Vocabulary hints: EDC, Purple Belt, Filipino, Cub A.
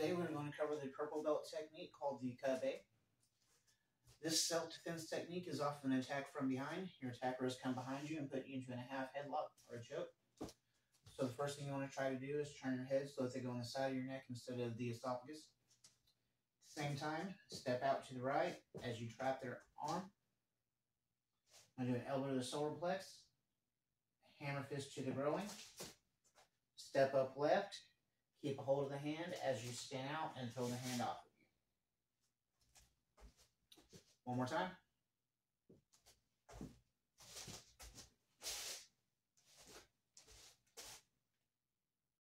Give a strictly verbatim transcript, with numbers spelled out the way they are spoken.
Today we're going to cover the purple belt technique called the Cub A. This self-defense technique is often an attack from behind. Your attackers come behind you and put you into a half headlock or a choke. So the first thing you want to try to do is turn your head so that they go on the side of your neck instead of the esophagus. At the same time, step out to the right as you trap their arm. I'm going to do an elbow to the solar plex, hammer fist to the groin. Step up left, keep a hold of the hand as you spin out and throw the hand off of you. One more time.